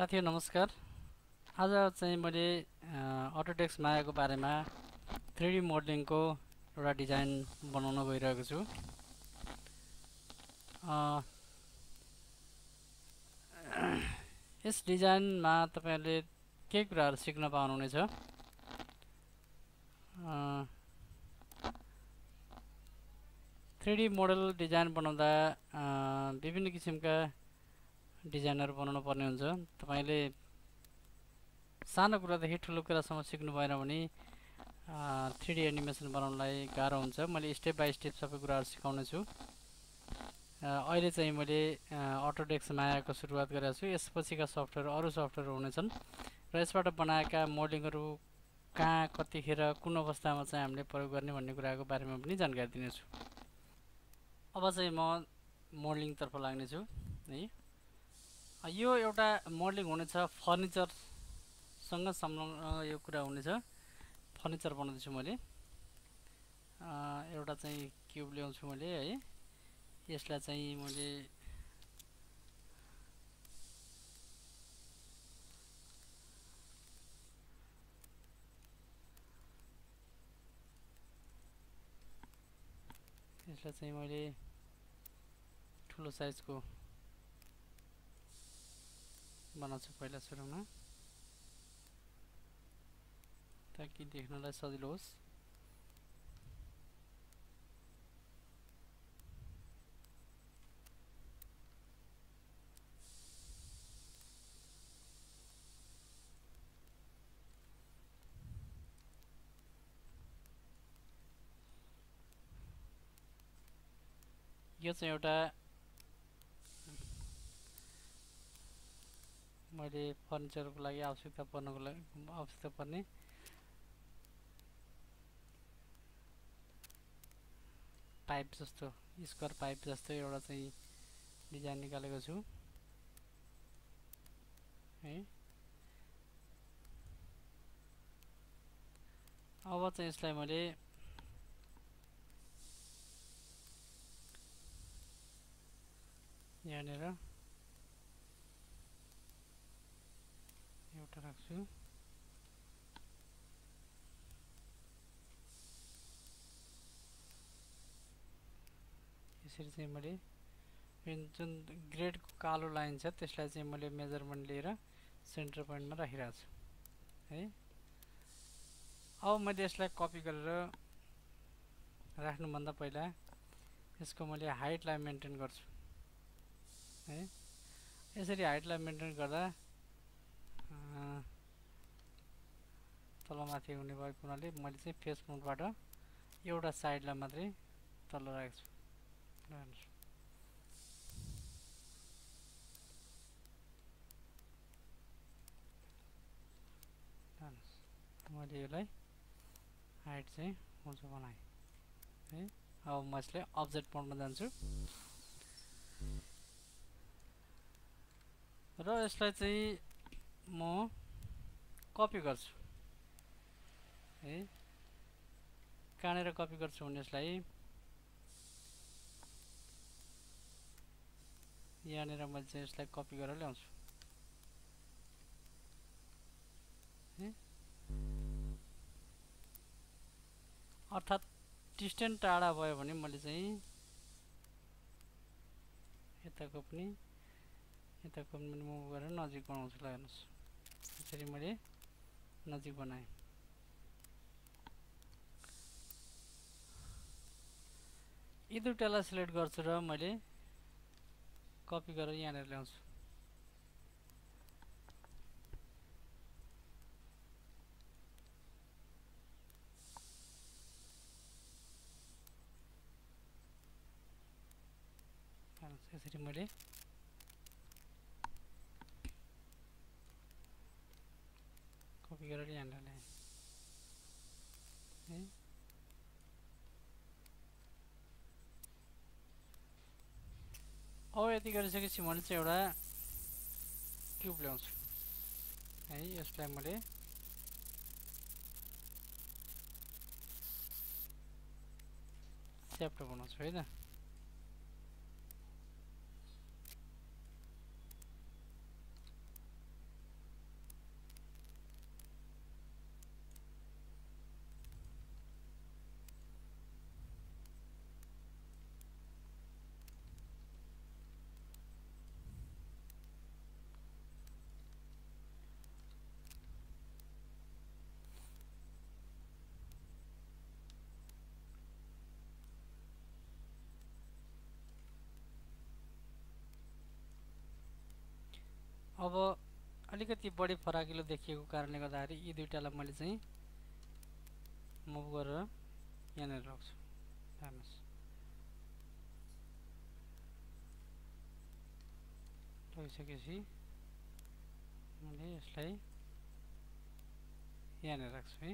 साथियों नमस्कार। आज चाहिँ मैले ऑटोडेस्क माया को बारे में 3D मोडलिंग को एउटा डिजाइन बनाउन गइरहेको छु। इस डिजाइन में तपाईले के कुराहरु सिक्न पाउनुहुनेछ। थ्री डी मोडल डिजाइन बनाउँदा विभिन्न किसिमका डिजाइनहरु बनाउनु पर्ने हुन्छ। तपाईले सानो कुरादेखि ठूलो कुरासम्म सिक्नु भएन भने 3D एनिमेसन बनाउनलाई गाह्रो हुन्छ। मैले स्टेप बाइ स्टेप सबै कुराहरु सिकाउने छु। अहिले चाहिँ मैले ऑटोडेस्क मायाको सुरुवात गरेको छु। यसपछिका सफ्टवेयर अरु सफ्टवेयर हुनेछन् र यसबाट बनाएका मोडलिङहरु कहाँ कतिखेर कुन अवस्थामा चाहिँ हामीले प्रयोग गर्ने भन्ने कुराको बारेमा पनि जानकारी दिनेछु। अब चाहिँ म मोडलिङ तर्फ लाग्ने छु है। यो एउटा मोडलिङ हुनेछ फर्निचर सँग संलग्न यो कुरा हुनेछ। फर्निचर बनाउँदैछु मैले। एउटा चाहिँ क्यूब ल्याउँछु मैले है। यसलाई चाहिँ मैले ठुलो साइजको बनाउँछु पहिला सुरुमा ताकि देख्नलाई सजिलो होस्। यो चाहिँ एउटा मैले फर्निचरको लागि आवश्यकता पर्ने पाइप जस्तो स्क्वायर पाइप जस्तो एउटा चाहिँ डिजाइन निकालेको छु है। अब चाहिँ यसलाई मैले यहाँनेर एउटा राख्छु। यसरी चाहिँ मैले जुन ग्रेडको कालो लाइन छ त्यसलाई चाहिँ मैले मेजरमेन्ट लिएर सेन्टर पोइन्टमा राखिरहेको छु है। अब मैले यसलाई कपी गरेर राख्नुभन्दा पहिला यसको मैले हाइटलाई मेन्टेन गर्छु है। यसरी हाइटलाई मेन्टेन गर्दा तलमाथि हुने भएको हुनाले मैले चाहिँ फेस मोडबाट एउटा साइडलाई मात्रै तल राखेको छु। मैले यसलाई हाइट चाहिँ उँचो बनाएँ है। अब म यसले अब्जेक्ट मोडमा जान्छु र यसलाई चाहिँ म कपी गर्छु है। कहाँनेर कपी गर्छु भने यसलाई यहाँनेर मैले चाहिँ यसलाई कपी गरेर ल्याउँछु है। अर्थात् डिस्टेन्स टाढा भयो भने मैले चाहिँ यताको पनि मुभ गरेर नजिक बनाउँछु। ल हेर्नुहोस् यसरी मैले नजिक बनाएँ। यी दुईटालाई सिलेक्ट गर्छु र मैले कपी गरेर यहाँनिर ल्याउँछु। यसरी मैले कपी गरेर यहाँनिर ल्याएँ है। अब यति गरिसकेपछि मैले चाहिँ एउटा क्युब ल्याउँछु है। यसलाई मैले च्याप्टर बनाउँछु है त। अब अलिकति बढी फराकिलो देखिएको कारणले गर्दाखेरि यी दुईटालाई मैले चाहिँ मुभ गरेर यहाँनिर राख्छु। हेर्नुस् भइसकेपछि मैले यसलाई यहाँनिर राख्छु है।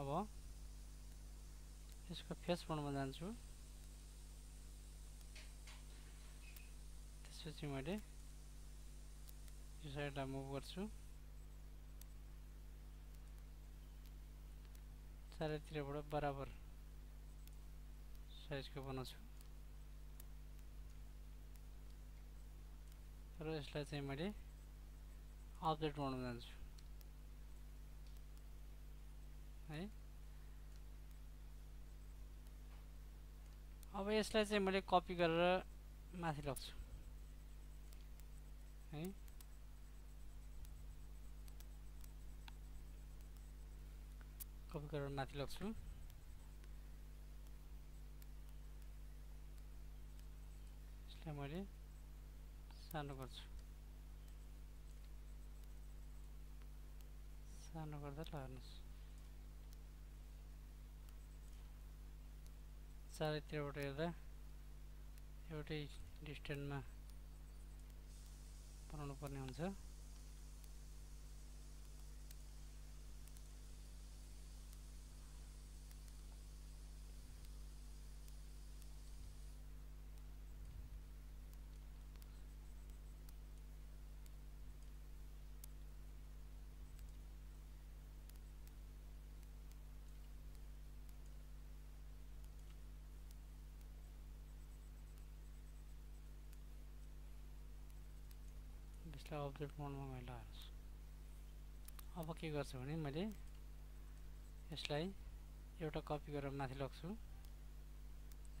अब यसको फेस मोडमा जान्छु, त्यसपछि मैले यो साइडलाई मुभ गर्छु, चारैतिरबाट बराबर साइजको बनाउँछु र यसलाई चाहिँ मैले अब्जेक्ट बनाउन जान्छु है। अब यसलाई चाहिँ मैले कपी गरेर माथि लग्छु है। कपी गरेर माथि लग्छु, यसलाई मैले सानो गर्दा ल हेर्नुहोस् चारैतिरबाट हेर्दा एउटै डिस्टेन्समा बनाउनु पर्ने हुन्छ। अब्जेक्ट मोडमा मैले हाल्छु। अब के गर्छु भने मैले यसलाई एउटा कपी गरेर माथि लग्छु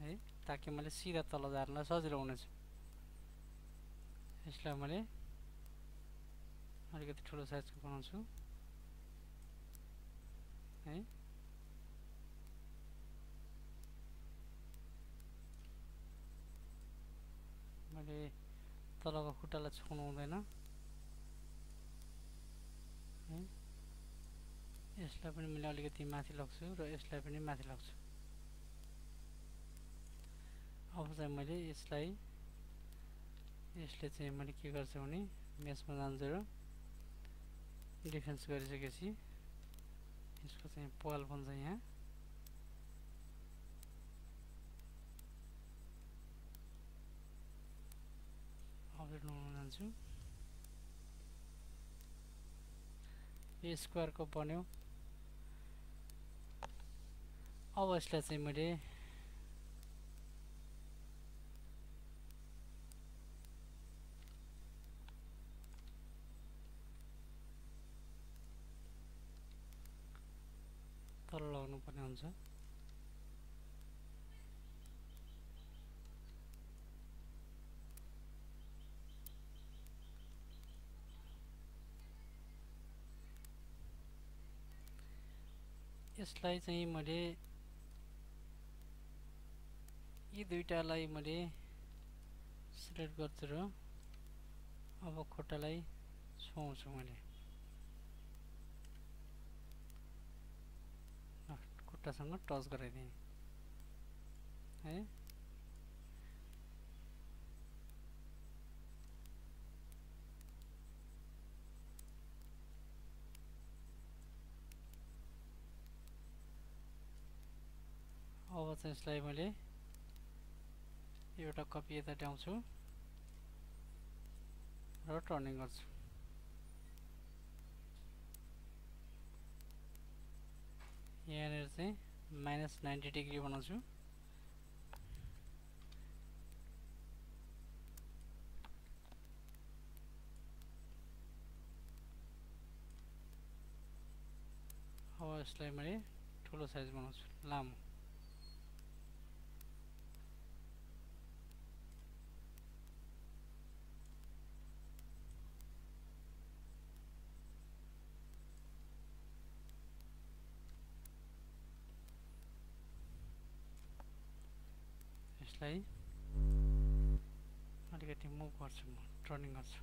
है, ताकि मैले सिधा तल जान सजिलो हुनेछ। यसलाई मैले अलिकति ठुलो साइजको बनाउँछु है। मैले तलको खुट्टालाई छोड्नु हुँदैन, यसलाई पनि मैले अलिकति माथि लग्छु र यसलाई पनि माथि लग्छु। अब चाहिँ मैले यसले चाहिँ मैले के गर्छु भने मेसमा जान्छु र डिफेन्स गरिसकेपछि यसको चाहिँ पाल बन्छ यहाँ। अब्जेक्ट बनाउन जान्छु, यो स्क्वायरको बन्यो। अब यसलाई चाहिँ मैले तल लगाउनु पर्ने हुन्छ। यसलाई चाहिँ मैले यी दुईटालाई मैले सिलेक्ट गर्छु र अब खुट्टालाई छोड्छु। मैले खुट्टासँग टच गराइदिएँ है। अब चाहिँ यसलाई मैले एउटा कपी यता ल्याउँछु र टर्निङ गर्छु। यहाँनिर चाहिँ -90 डिग्री बनाउँछु। अब यसलाई मैले ठुलो साइज बनाउँछु, लामो। अलिकति मुभ गर्छु, टर्निङ गर्छु।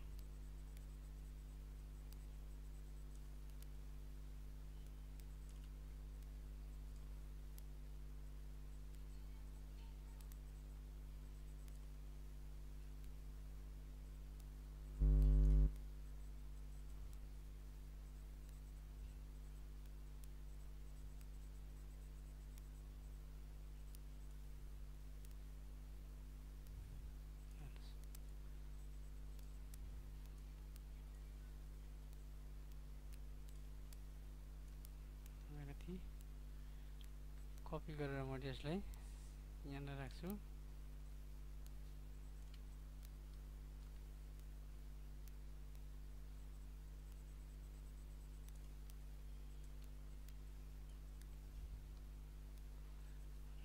कपी गरेर म त्यसलाई यहाँ राख्छु।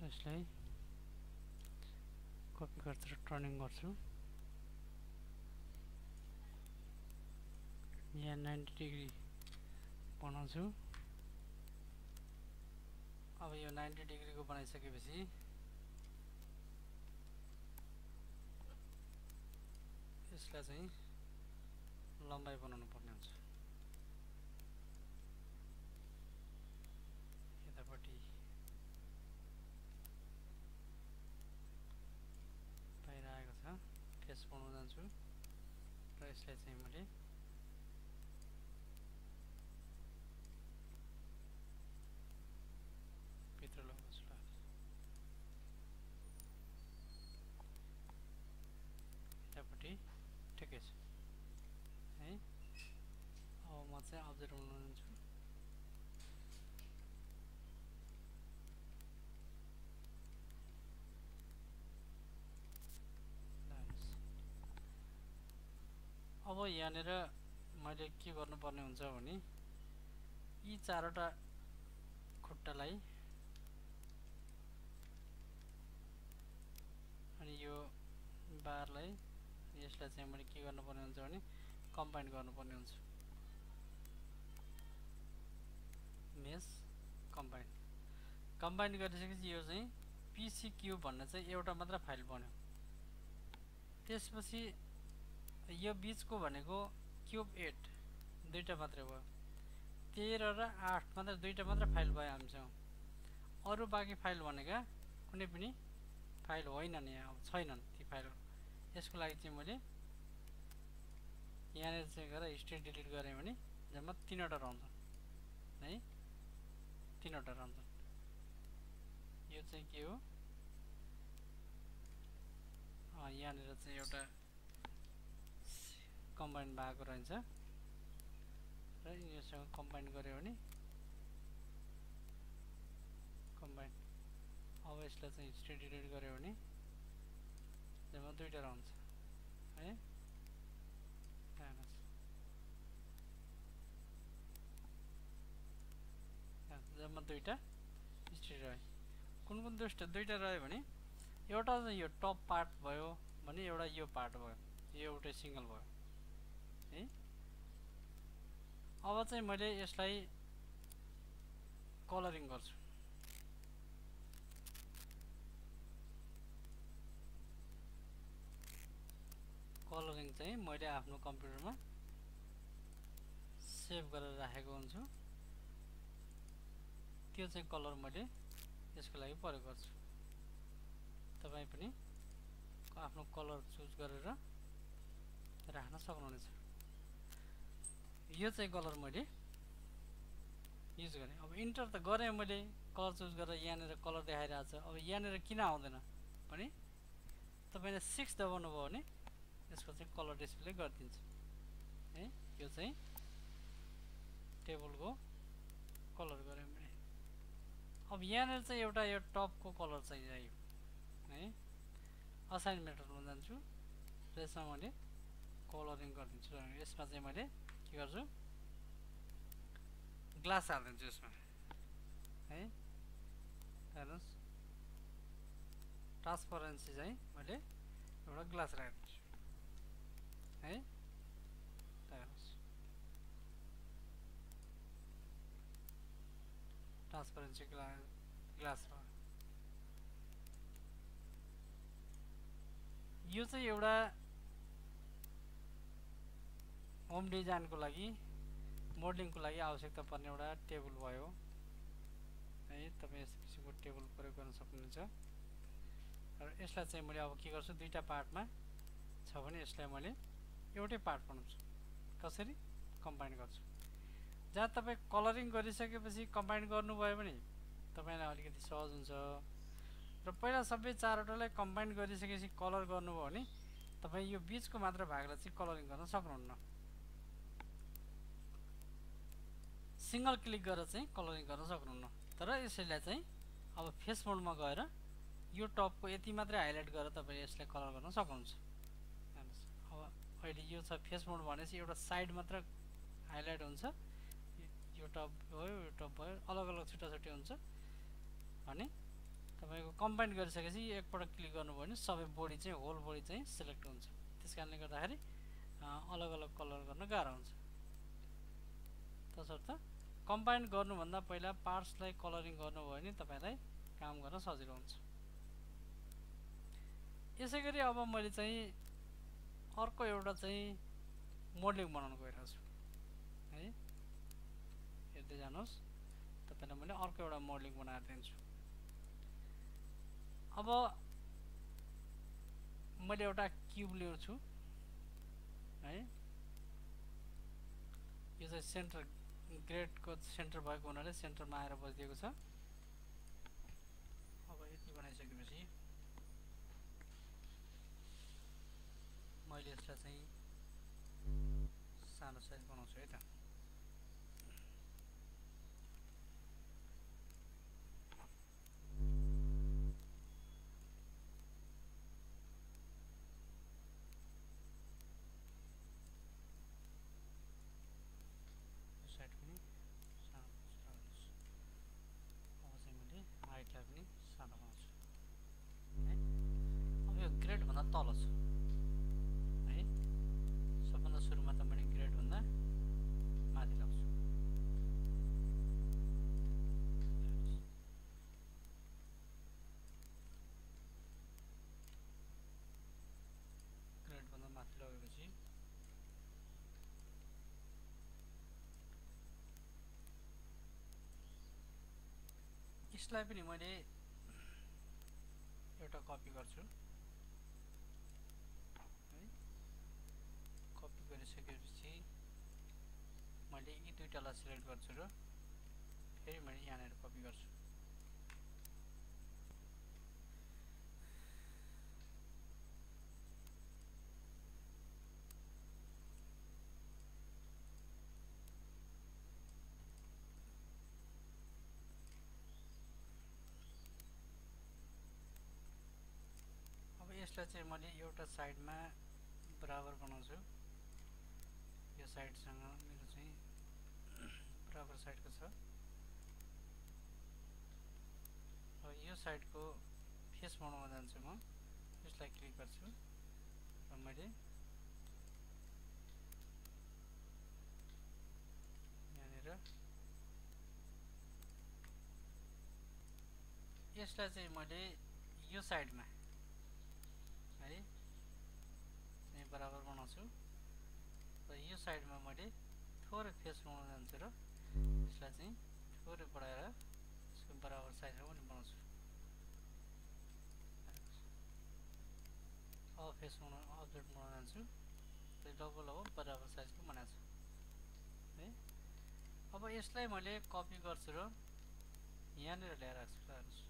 यसलाई कपी गरेर टर्निङ गर्छु। यहाँ 90 डिग्री बनाउँछु। अब यो 90 डिग्री को बनाइसकेपछि यसलाई चाहिँ लम्बाई बनाउनु पर्ने हुन्छ। यतापट्टि 13 आएको छ। फेस बनाउन जान्छु र यसलाई चाहिँ मैले भित्र लगाउँछु। यतापट्टि ठिकै छ है। अब म चाहिँ अब्जेक्ट बनाउन जान्छु। अब यहाँनिर मैले के गर्नुपर्ने हुन्छ भने यी चारवटा खुट्टालाई अनि यो बारलाई यसलाई चाहिँ मैले के गर्नुपर्ने हुन्छ भने कम्बाइन गर्नुपर्ने हुन्छ। मेस कम्बाइन गरिसकेपछि यो चाहिँ PCQ भन्ने चाहिँ एउटा मात्र फाइल बन्यो। त्यसपछि यो बीचको भनेको क्युब 8 दुईटा मात्र भयो। 13 र 8 मात्र दुईटा मात्र फाइल भयो हामीसँग। अरू बाँकी फाइल भनेका कुनै पनि फाइल होइनन्, यहाँ छैनन् ती फाइलहरू। यसको लागि चाहिँ मैले यहाँनिर चाहिँ गएर हिस्ट्री डिलिट गरेँ भने जम्मा 3वटा रहन्छन् है, 3वटा रहन्छन्। यो चाहिँ के हो, यहाँनिर चाहिँ एउटा कम्बाइन भएको रहन्छ र यससँग कम्बाइन गऱ्यो भने कम्बाइन। अब यसलाई चाहिँ हिस्ट्री डिलिट गऱ्यो भने जम्मा 2वटा रहन्छ है। जम्मा 2वटा हिस्ट्री रह्यो। कुन कुन 2वटा रह्यो भने एउटा चाहिँ यो टप पार्ट भयो भने एउटा यो पार्ट भयो, यो एउटा सिङ्गल भयो है। अब चाहिँ मैले यसलाई कलरिङ गर्छु। कलरिङ चाहिँ मैले आफ्नो कम्प्युटरमा सेभ गरेर राखेको हुन्छु। त्यो चाहिँ कलर मैले यसको लागि प्रयोग गर्छु। तपाईँ पनि आफ्नो कलर चुज गरेर राख्न सक्नुहुनेछ। यो चाहिँ कलर मैले युज गरेँ। अब इन्टर त गरेँ मैले, कलर चुज गरेर यहाँनिर कलर देखाइरहेको छ। अब यहाँनिर किन आउँदैन भने तपाईँले 6 दबाउनु भयो भने यसको चाहिँ कलर डिस्प्ले गरिदिन्छ है। यो चाहिँ टेबलको कलर गऱ्यौँ भने अब यहाँनिर चाहिँ एउटा यो टपको कलर चाहिँ चाहियो है। असाइनमेन्टहरूमा जान्छु र यसमा मैले कलरिङ गरिदिन्छु। यसमा चाहिँ मैले के गर्छु, ग्लास हालिदिन्छु यसमा है। हेर्नुहोस्, ट्रान्सपरेन्सी चाहिँ मैले एउटा ग्लास राखिदिन्छु है। ट्रान्सपरेन्सी ग्लास भयो। यो चाहिँ एउटा होम डिजाइनको लागि, मोडलिङको लागि आवश्यकता पर्ने एउटा टेबल भयो है। तपाईँ यस किसिमको टेबल प्रयोग गर्न सक्नुहुन्छ। र यसलाई चाहिँ मैले अब के गर्छु, 2वटा पार्टमा छ भने यसलाई मैले एउटै पार्ट बनाउँछु। कसरी कम्बाइन गर्छु, जहाँ तपाईँ कलरिङ गरिसकेपछि कम्बाइन गर्नुभयो भने तपाईँलाई अलिकति सहज हुन्छ। र पहिला सबै 4वटालाई कम्बाइन गरिसकेपछि कलर गर्नुभयो भने तपाईँ यो बीचको मात्र भागलाई चाहिँ कलरिङ गर्न सक्नुहुन्न। सिंगल क्लिक गरेर चाहिँ कलरिङ गर्न सक्नुहुन्न। तर यसैलाई चाहिँ अब फेस मोडमा गएर यो टपको यति मात्रै हाइलाइट गरेर तपाईले यसले कलर गर्न सक्नुहुन्छ। अब अहिले यो छ फेस मोड भनेपछि एउटा साइड मात्र हाइलाइट हुन्छ, यो टप भयो यो टप भयो, अलग अलग छुट्टा छुट्टै हुन्छ भने तपाईको कम्बाइन गरिसकेपछि एकपटक क्लिक गर्नुभयो भने सबै बॉडी चाहिँ होल बॉडी चाहिँ सिलेक्ट हुन्छ। त्यसकारणले गर्दाखेरि अलग अलग कलर गर्न गाह्रो हुन्छ। तसर्थ कम्बाइन गर्नुभन्दा पहिला पार्ट्सलाई कलरिङ गर्नुभयो भने तपाईलाई काम गर्न सजिलो हुन्छ। यसैगरी अब मैले चाहिँ अर्को एउटा चाहिँ मोडलिङ बनाउन गइरहेको छु है, हेर्दै जानुहोस्। तपाईलाई मैले अर्को एउटा मोडलिङ बनाएर दिन्छु। अब मैले एउटा क्यूब लिन्छु है, यो चाहिँ सेन्टर ग्रेड को सेंटर भएको हुनाले सेंटर में आएर बस्दिएको छ। अब यति बनाइसकेपछि मैले यसलाई चाहिँ सानो साइज बनाउँछु है त। अब यो ग्रेड भन्दा तल छ है, सबभन्दा सुरुमा त मैले ग्रेड भन्दा माथि लाउँछु। ग्रेड भन्दा माथि लगेपछि यसलाई पनि मैले एउटा कपी गर्छु है। कपी गरिसकेपछि मैले यी दुईटालाई सिलेक्ट गर्छु र फेरि मैले यहाँनिर कपी गर्छु। यसलाई चाहिँ मैले एउटा साइडमा बराबर बनाउँछु, यो साइडसँग मेरो चाहिँ बराबर साइडको छ र यो साइडको फेस बनाउन जान्छु म। यसलाई क्लिक गर्छु र मैले यहाँनिर यसलाई चाहिँ मैले यो साइडमा है बराबर बनाउँछु र यो साइडमा मैले थोरै फेस बनाउन जान्छु र यसलाई चाहिँ थोरै बढाएर यसको बराबर साइजमा पनि बनाउँछु। अब फेस बनाउन अब्जेक्ट बनाउन जान्छु, डबल अब बराबर साइजको बनाउँछु है। अब यसलाई मैले कपी गर्छु र यहाँनिर ल्याएर राख्छु।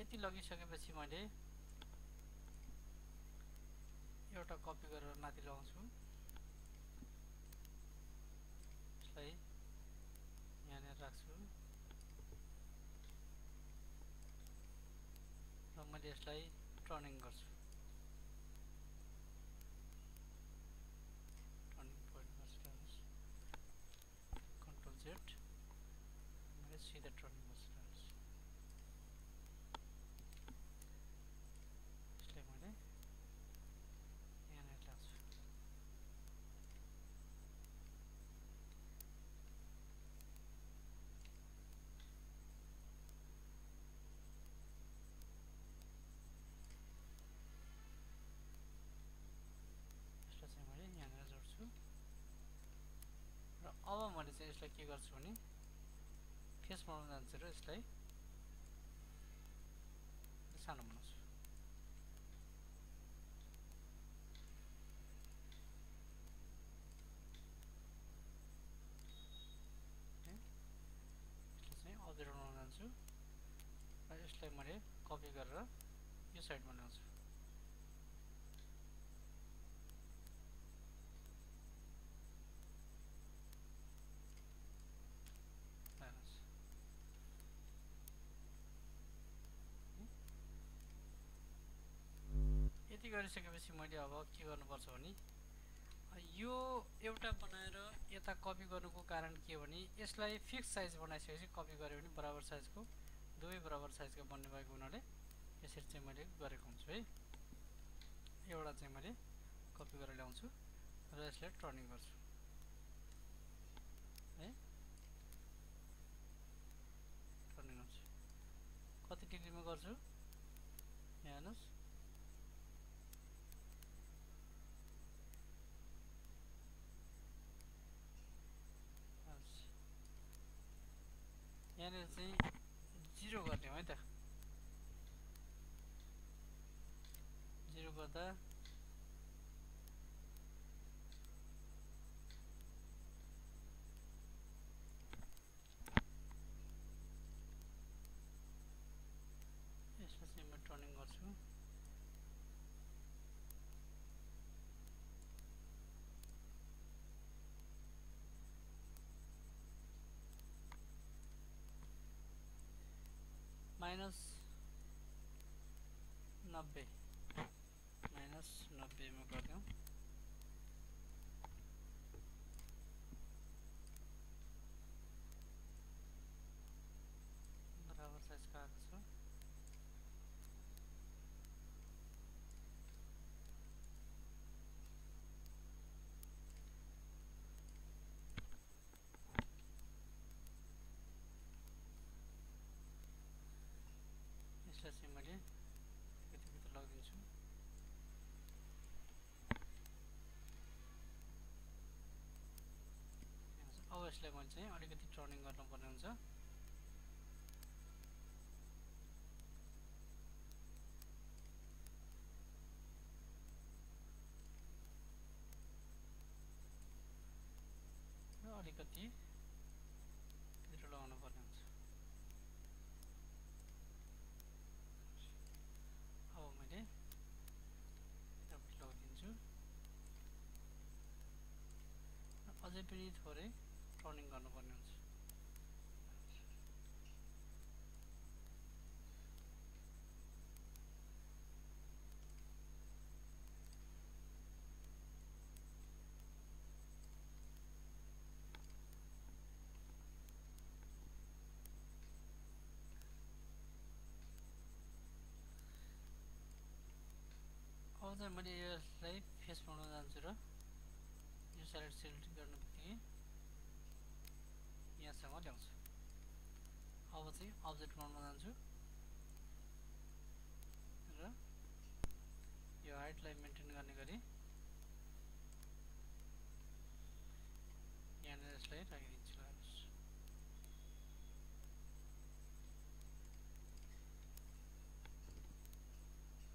यति लगिसकेपछि मैले एउटा कपी गरेर माथि लगाउँछु, यसलाई यहाँनिर राख्छु र मैले यसलाई टर्निङ गर्छु। टर्निङ पोइन्ट गर्नुहोस्, कन्ट्रोल जेड, मैले सिधा टर्निङ गर्छु। अब मैं इसलिए के करूँ फेस बना जान्छु र यसलाई सानो बनाउँछु। यसलाई मैले कपी गरेर यो साइडमा ल्याउँछु। यति गरिसकेपछि मैले अब के गर्नुपर्छ भने यो एउटा बनाएर यता कपी गर्नुको कारण के हो भने यसलाई फिक्स साइज बनाइसकेपछि कपी गरे भने बराबर साइजको दुवै बराबर साइजको बन्ने भएको हुनाले यसरी चाहिँ मैले गरेको हुन्छु है। एउटा चाहिँ मैले कपी गरेर ल्याउँछु र यसलाई टर्निङ गर्छु है, टर्निङ गर्छु। कति डिग्रीमा गर्छु यहाँ हेर्नुहोस्, यहाँ चाहिँ जीरो गर्ने हो है त, जीरो गर्दा यसमा चाहिँ म टर्निङ गर्छु। माइनस 90 में कर दूँ। बराबर साइज का आएको छ मैले यतिभित्र लगिदिन्छु। अब यसलाई मैले चाहिँ अलिकति टर्निङ गर्नुपर्ने हुन्छ। अलिकति भित्र लगाउनु पर्ने हुन्छ। अझै पनि थोरै टर्निङ गर्नुपर्ने हुन्छ। अब चाहिँ मैले यसलाई फेस बनाउन जान्छु र यो साइड सिलेक्ट गर्नु बित्तिकै यहाँसम्म ल्याउँछु। अब चाहिँ अब्जेक्ट बनाउन जान्छु र यो हाइटलाई मेन्टेन गर्ने गरी यहाँनिर यसलाई राखिदिन्छु।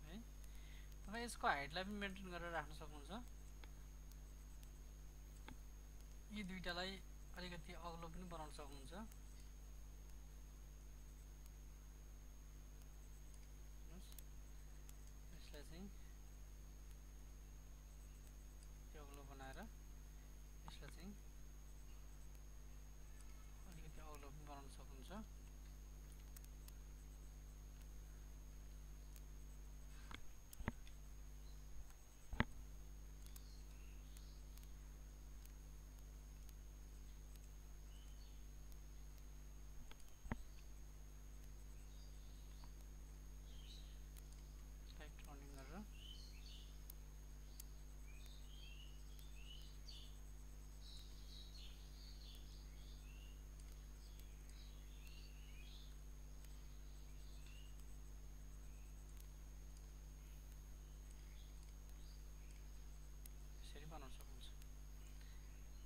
है तपाईँ यसको हाइटलाई पनि मेन्टेन गरेर राख्न सक्नुहुन्छ। यी दुईटालाई अलिकति अग्लो पनि बनाउन सक्नुहुन्छ। यसलाई चाहिँ त्यो अग्लो बनाएर यसलाई चाहिँ अलिकति अग्लो पनि बनाउन सक्नुहुन्छ।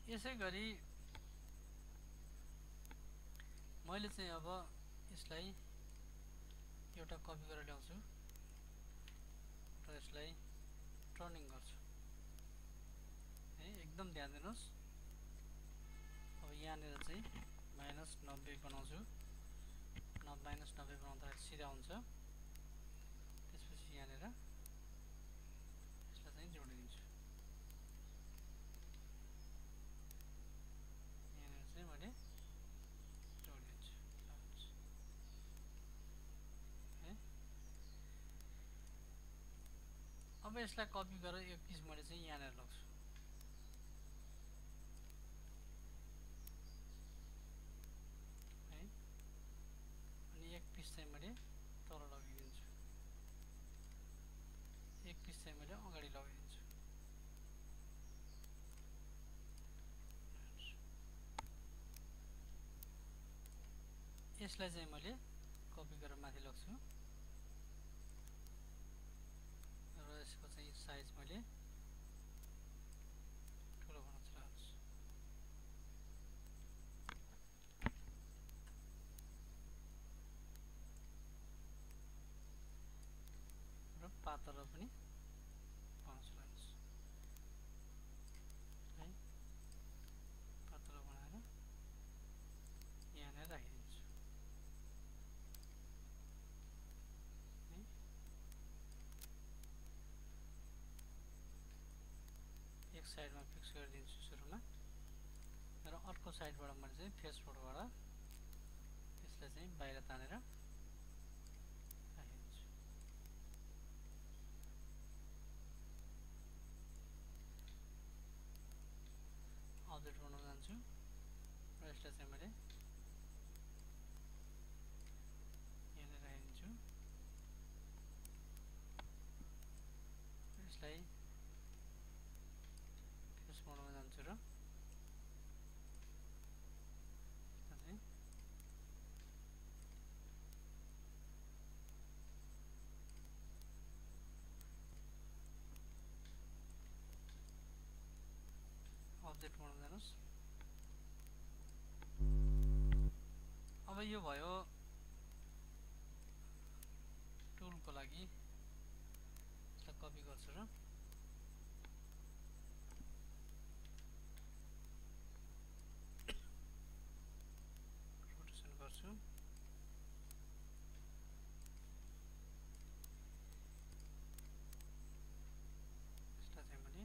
यसै गरी मैले चाहिँ अब यसलाई एउटा कपी गरेर ल्याउँछु र यसलाई टर्निङ गर्छु है। एकदम ध्यान दिनुहोस्। अब यहाँनिर चाहिँ -90 बनाउँछु, 90 90 बनाउँदाखेरि सिधा हुन्छ। त्यसपछि यहाँनेर यसलाई चाहिँ जोडिदिन्छु। यहाँनेर चाहिँ मैले जोडिदिन्छु। अब यसलाई कपी गरेर यो पिस मैले चाहिँ यहाँनेर लग्छु। एक पिस चाहिँ मैले अगाडि लगिदिन्छु। यसलाई चाहिँ मैले कपी गरेर माथि लग्छु र यसको चाहिँ साइज मैले ठुलो बनाउन चाहन्छु। पातलो पनि बनाउँछु है, पातलो बनाएर यहाँनिर राखिदिन्छु है। एक साइडमा फिक्स गरिदिन्छु सुरुमा र अर्को साइडबाट मैले चाहिँ फेसबुकबाट त्यसलाई चाहिँ बाहिर तानेर अपडेट गर्न जान्छु र यसलाई चाहिँ मैले यहाँनिर राखिदिन्छु। यसलाई फेस मोडमा जान्छु र अपडेट गर्न जानुस्। अब यो भयो टुलको लागि। यसलाई कपी गर्छु र रोटेसन गर्छु। यसलाई चाहिँ मैले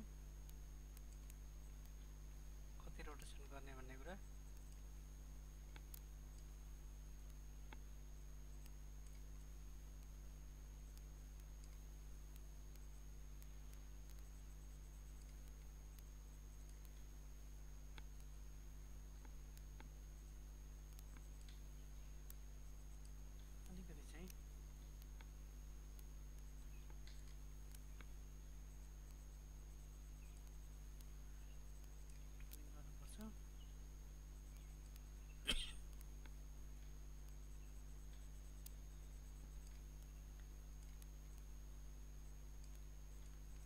रोटेशन गर्ने भन्ने कुरा अलिकति चाहिँ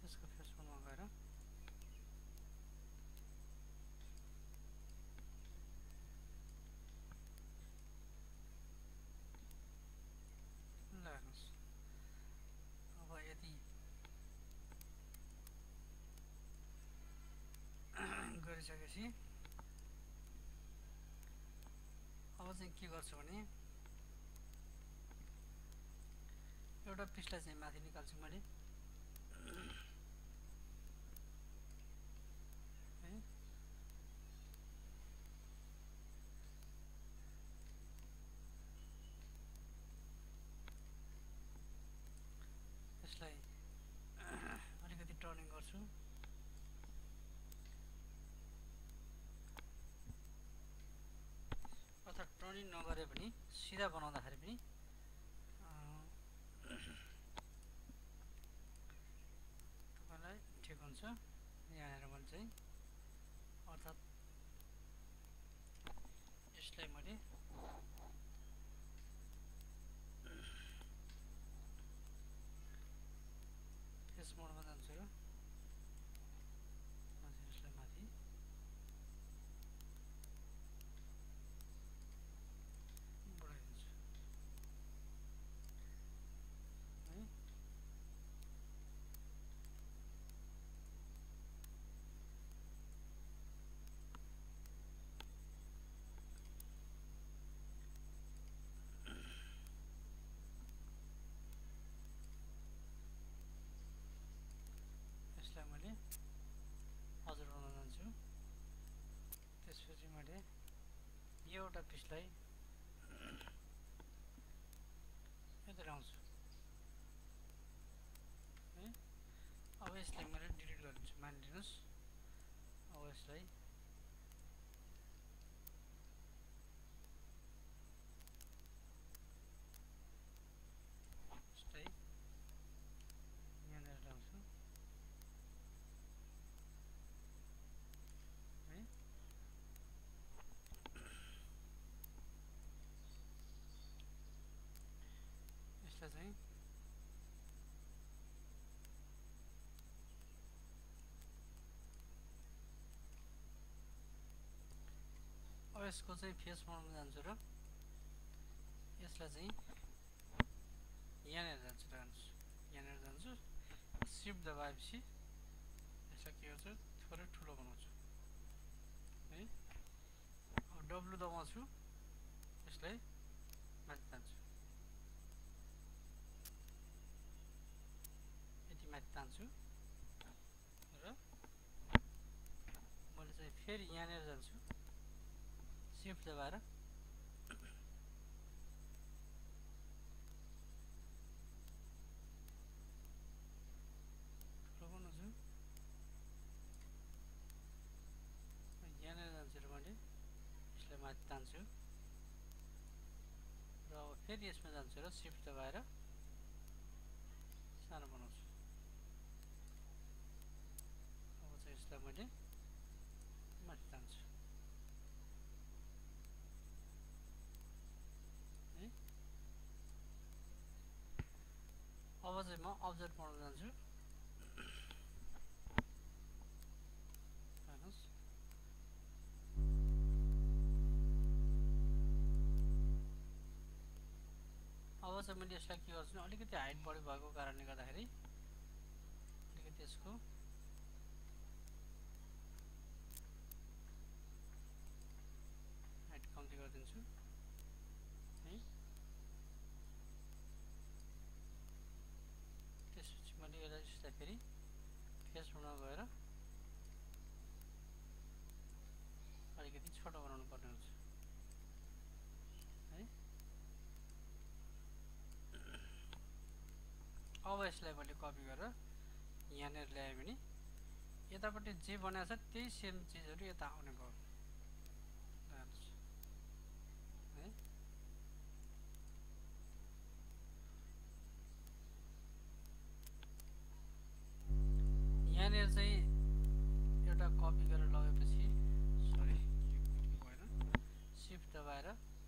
यसको फेस फोनमा गएर लगाउनुस्। अब यति गरिसकेपछि अब चाहिँ के गर्छु भने एउटा पिसलाई चाहिँ माथि निकाल्छु मैले है। यसलाई अलिकति टर्निङ गर्छु। अर्थात् टर्निङ नगरे पनि सिधा बनाउँदाखेरि पनि तपाईँलाई ठिक हुन्छ। यहाँनिर मैले चाहिँ अर्थात् यसलाई मैले फेस मोडमा जान्छु र यसलाई माथि बढाइदिन्छु है। right? With rounds. Okay. Obviously, I will delete lunch. Maintenance. Obviously. Stay. Another rounds. Okay. This is अब इसको चाहिँ फेस बनाउन जान्छु र यसलाई चाहिँ यहाँनेर जान्छु शिफ्ट दबाएपछि यसलाई के गर्छु थोरै ठुलो बनाउँछु है अब डब्लु दबाउँछु यसलाई माथि तान्छु यति माथि तान्छु र मैले चाहिँ फेरि यहाँनेर जान्छु शिफ्ट दबाएर यहाँनिर जान्छु मैले यसलाई माथि तान्छु र फेरि यसमा जान्छु र शिफ्ट दबाएर सानो बनाउँछु अब चाहिँ यसलाई मैले माथि तान्छु अब चाहिँ म अब्जेक्ट बनाउन जान्छु हेर्नुस् अब चाहिँ मैले यसलाई के गर्छु अलिकति हाइट बढी भएको कारणले गर्दाखेरि अलिकति यसको हाइट कम्ती गरिदिन्छु है त्यसपछि मैले यसलाई जस्तै फेरि फेस हुन गएर अलिकति छोटो बनाउनु पर्ने हुन्छ है अब यसलाई मैले कपी गरेर यहाँनेर ल्याए भने यतापट्टि जे बनाएको छ त्यही सेम चीजहरु यता आउने भयो है यहाँनेर चाहिँ एउटा कपी गरेर लगाएपछि सरी भएन शिफ्ट दबाएर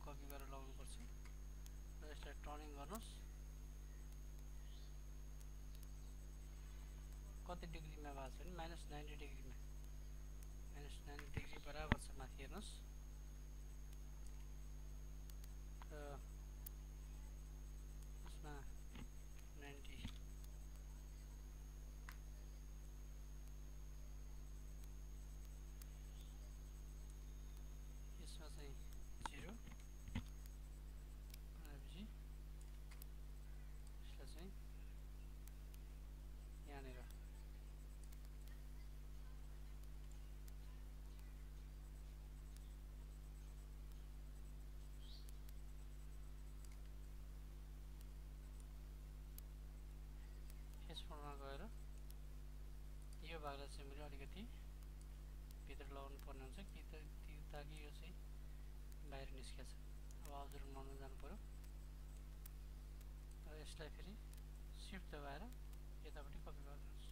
कपी गरेर लगाउनु पर्छ र यसलाई टर्निङ गर्नुस् कति डिग्रीमा भएको छ भने -90 डिग्रीमा -90 डिग्री बराबर छ माथि हेर्नुस् र यसमा 90 इसमें से 0 जी इसमें से यहाँ नहीं रहा इस पर ना गया रहा ये बागला से मिला लिखती भीतर लगाउनु पर्ने हुन्छ कि ताकि यो चाहिँ बाहिर निस्केछ अब अब्जेक्ट बनाउन जानु पर्यो र यसलाई फेरि शिफ्ट दबाएर यतापट्टि कपी गर्नुहोस्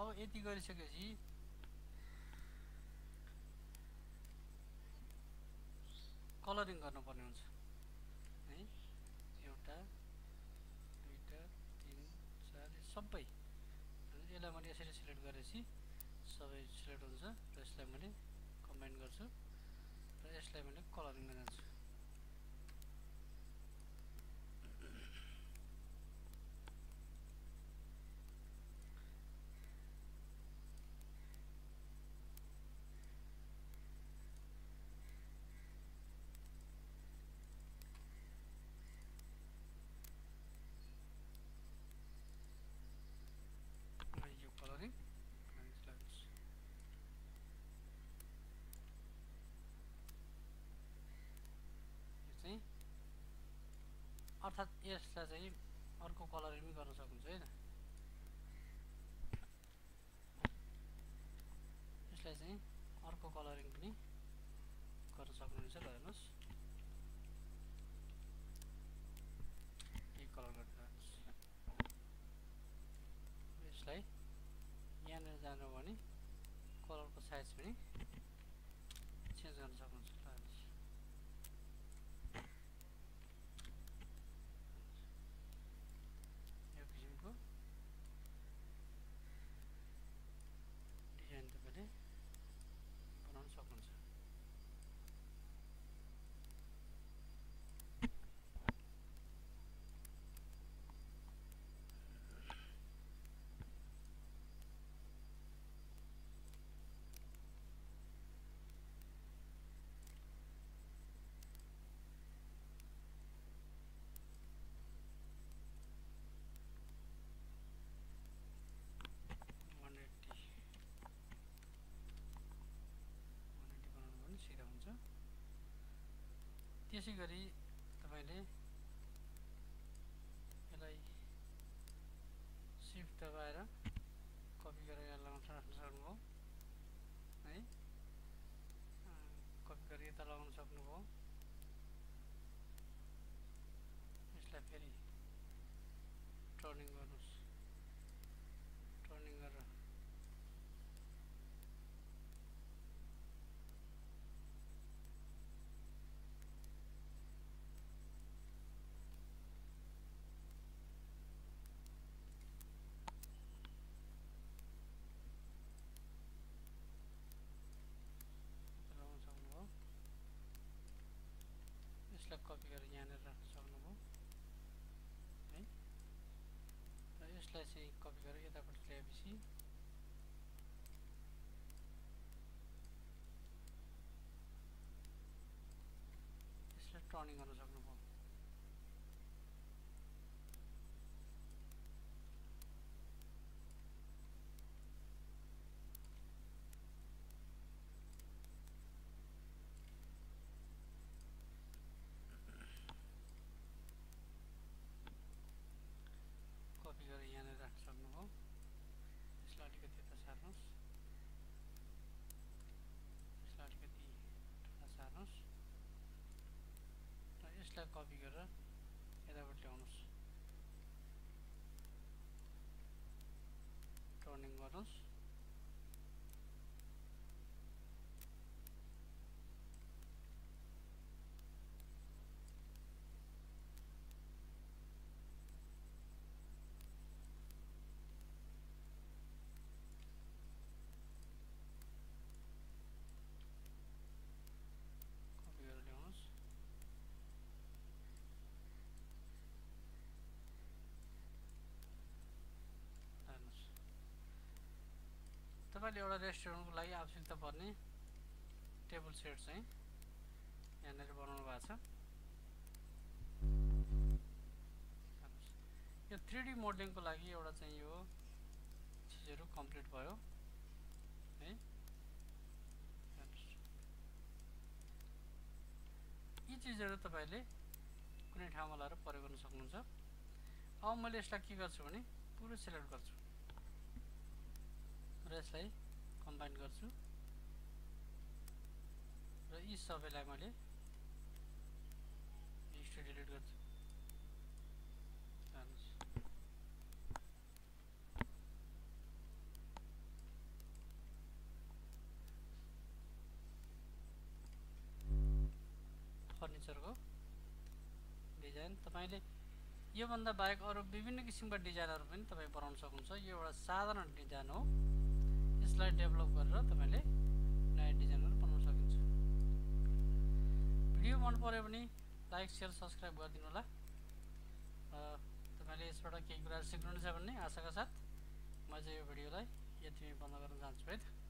अब यति गरिसकेपछि कलरिङ गर्नुपर्ने हुन्छ है एउटा 3, 4 सब इस मैं इसी सिलेक्ट करे सब सिलेक्ट होता इसलिए मैं कम्बाइन करूँ इसलिए मैं कलरिंग में जान्छु अर्थात यसलाई चाहिँ अर्को कलर पनि गर्न सक्नुहुन्छ हैन यसलाई चाहिँ अर्को कलरिङ पनि गर्न सक्नुहुन्छ ल हेर्नुस् के कलर गर्नुहुन्छ यसलाई यहाँले जानु भने कलरको साइज पनि चेन्ज गर्न सक्नुहुन्छ ल हेर्नुस् त्यसैगरी तपाईले यसलाई शिफ्ट दबाएर कपी गरेर लगाउन सक्नुहुन्छ है कपी गरेर यता लगाउन सक्नुहुन्छ यसलाई फेरि टर्निङ गर्नुस् टर्निङ गरेर कपी गरेर यहाँनेर राख्न सक्नुहुन्छ है र यसलाई चाहिँ कपी गरेर यतापट्टि ल्याएपछि यसलाई टर्निङ गर्न सक्नुहुन्छ यसलाई कपी गरेर यताबाट ल्याउनुस् टर्निङ गर्नुस् तपाईले एउटा रेस्टुरेन्टको लागि आवश्यकता पर्ने टेबल सेट चाहिँ यहाँनेर बनाउनु भएको छ यो 3D मोडलिङको लागि एउटा चाहिँ यो चीजहरु कम्प्लिट भयो है यी चीजहरु तपाईले कुनै ठाउँमा लाएर प्रयोग गर्न सक्नुहुन्छ अब मैले यसलाई के गर्छु भने पुरै सिलेक्ट गर्छु यसलाई कम्बाइन गर्छु र यी सबैलाई मैले हिस्ट्री डिलिट गर्छु फर्निचरको डिजाइन तपाईले यो भन्दा बाहेक अरु विभिन्न किसिमका डिजाइनहरु पनि तपाई बनाउन सक्नुहुन्छ यो एउटा साधारण डिजाइन हो यसलाई डेभलप गरेर तपाईले नयाँ डिजाइनहरु बनाउन सकिन्छ भिडियो मन पर्यो भने लाइक शेयर सब्स्क्राइब गरिदिनु होला र तपाईले यसबाट केही कुरा सिक्नुहुन्छ भन्ने आशाका साथ म चाहिँ यो भिडियोलाई यति नै बन्द गर्न चाहन्छु है